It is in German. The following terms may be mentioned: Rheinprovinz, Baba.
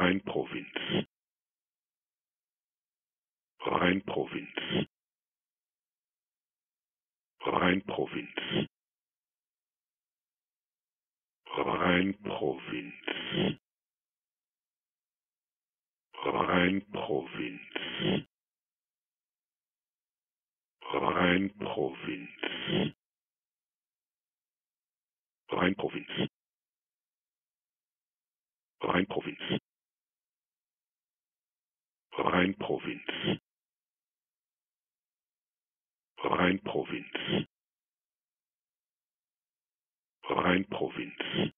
Rheinprovinz. Rheinprovinz. Rheinprovinz. Rheinprovinz. Rheinprovinz. Rheinprovinz. Rheinprovinz. Rheinprovinz. Rheinprovinz. Rheinprovinz. Rheinprovinz.